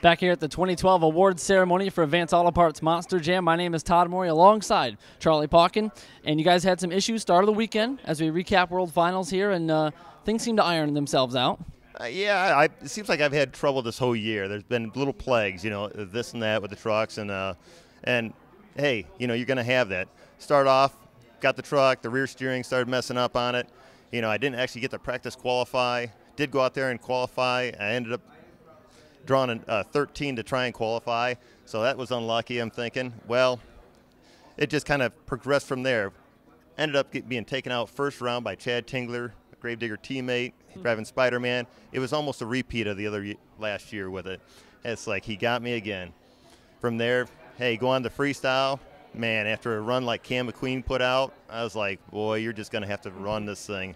Back here at the 2012 awards ceremony for Advance Auto Parts Monster Jam, my name is Todd Morey alongside Charlie Pauken. And you guys had some issues start of the weekend as we recap World Finals here, and things seem to iron themselves out. It seems like I've had trouble this whole year. There's been little plagues, you know, this and that with the trucks, and hey, you know, you're going to have that. Start off, got the truck, the rear steering started messing up on it. You know, I didn't actually get to practice qualify. Did go out there and qualify. I ended up drawn a 13 to try and qualify, so that was unlucky. I'm thinking, well, it just kind of progressed from there. Ended up being taken out first round by Chad Tingler, a Grave Digger teammate, driving Spider-Man. It was almost a repeat of the last year with it. It's like he got me again. From there, hey, go on to freestyle. Man, after a run like Cam McQueen put out, I was like, boy, you're just going to have to run this thing.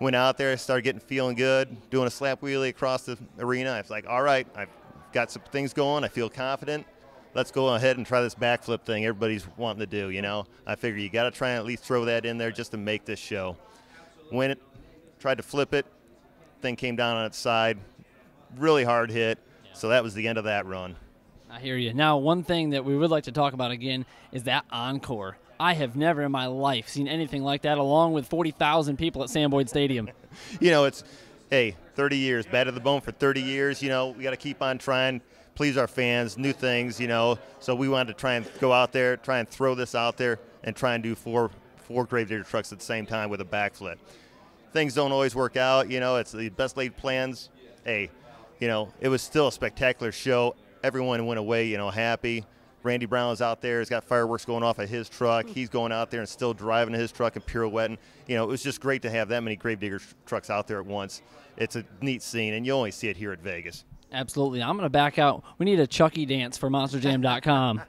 Went out there, started feeling good, doing a slap wheelie across the arena. I was like, all right, I've got some things going. I feel confident. Let's go ahead and try this backflip thing everybody's wanting to do, you know. I figure you got to try and at least throw that in there just to make this show. Went it, tried to flip it. Thing came down on its side. Really hard hit. So that was the end of that run. I hear you. Now, one thing that we would like to talk about again is that encore. I have never in my life seen anything like that, along with 40,000 people at Sam Boyd Stadium. You know, it's, hey, 30 years, batted the bone for 30 years. You know, we got to keep on trying, please our fans, new things, you know. So we wanted to try and go out there, try and throw this out there, and try and do four Grave Digger trucks at the same time with a backflip. Things don't always work out, you know. It's the best laid plans. Hey, you know, it was still a spectacular show. Everyone went away, you know, happy. Randy Brown is out there. He's got fireworks going off at his truck. He's going out there and still driving his truck and pirouetting. You know, it was just great to have that many Grave Digger trucks out there at once. It's a neat scene, and you only see it here at Vegas. Absolutely. I'm going to back out. We need a Chucky dance for MonsterJam.com.